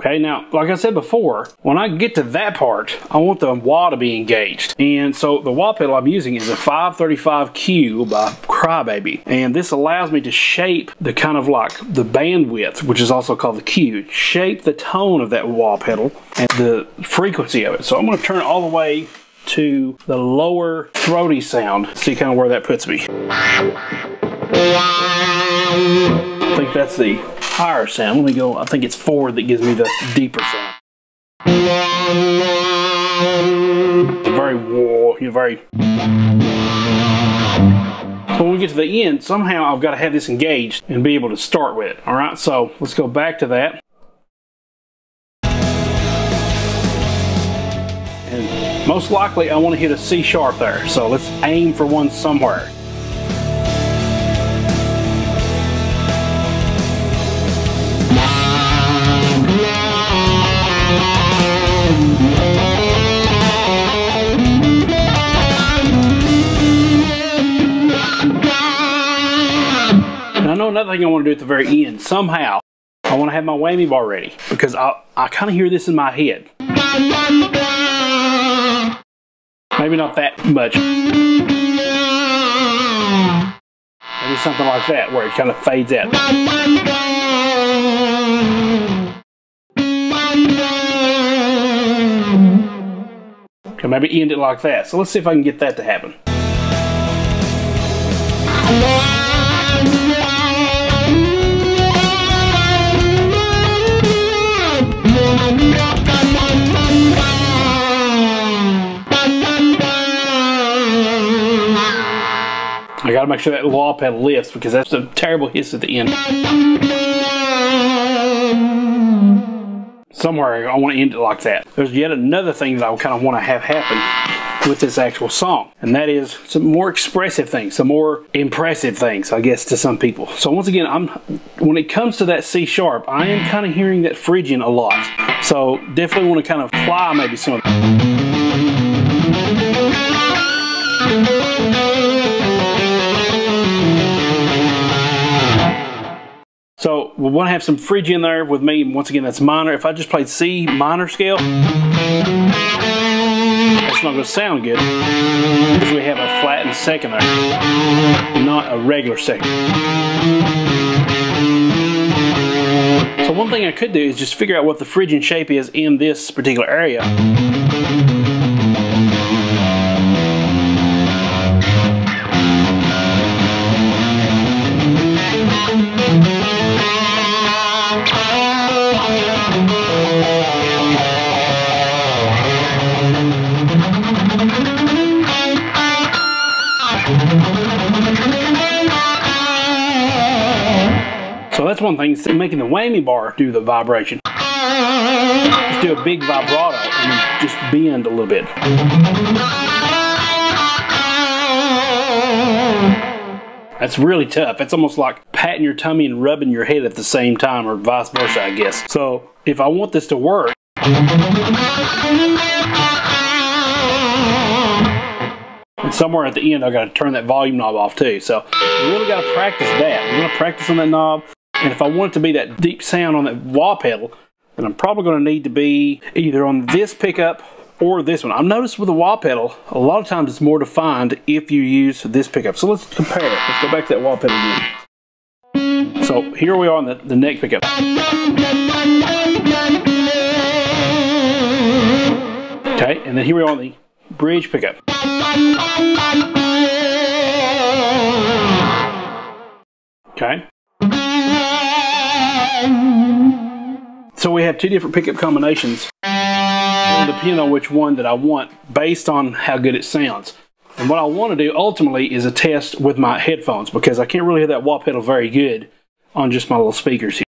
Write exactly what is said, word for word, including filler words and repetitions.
Okay, now, like I said before, when I get to that part, I want the wah to be engaged. And so the wah pedal I'm using is a five thirty-five Q by Crybaby. And this allows me to shape the kind of like the bandwidth, which is also called the Q, shape the tone of that wah pedal and the frequency of it. So I'm gonna turn it all the way to the lower throaty sound, see kind of where that puts me. I think that's the higher sound. Let me go, I think it's forward that gives me the deeper sound. It's very wah, you're very. So when we get to the end, somehow I've got to have this engaged and be able to start with it. All right, so let's go back to that. And most likely I want to hit a C sharp there. So let's aim for one somewhere. Another thing I want to do at the very end, somehow, I want to have my whammy bar ready because I, I kind of hear this in my head. Maybe not that much. Maybe something like that where it kind of fades out. Okay, maybe end it like that. So let's see if I can get that to happen. I gotta make sure that wah pedal lifts because that's a terrible hiss at the end. Somewhere I want to end it like that. There's yet another thing that I kind of want to have happen with this actual song, and that is some more expressive things, some more impressive things, I guess, to some people. So once again, I'm when it comes to that C sharp, I am kind of hearing that Phrygian a lot. So definitely want to kind of fly maybe some of that. So we want to have some Phrygian there with me. Once again, that's minor. If I just played C minor scale, that's not going to sound good because we have a flattened second there, not a regular second. So one thing I could do is just figure out what the Phrygian shape is in this particular area. That's one thing, making the whammy bar do the vibration. Just do a big vibrato and then just bend a little bit. That's really tough. It's almost like patting your tummy and rubbing your head at the same time, or vice versa, I guess. So if I want this to work, and somewhere at the end I gotta turn that volume knob off too. So we really gotta practice that. We're gonna practice on that knob. And if I want it to be that deep sound on that wah pedal, then I'm probably going to need to be either on this pickup or this one. I've noticed with the wah pedal, a lot of times it's more defined if you use this pickup. So let's compare it. Let's go back to that wah pedal again. So here we are on the, the neck pickup. Okay, and then here we are on the bridge pickup. Okay. So we have two different pickup combinations, and depending on which one that I want based on how good it sounds. And what I want to do ultimately is a test with my headphones because I can't really hear that wah pedal very good on just my little speakers here.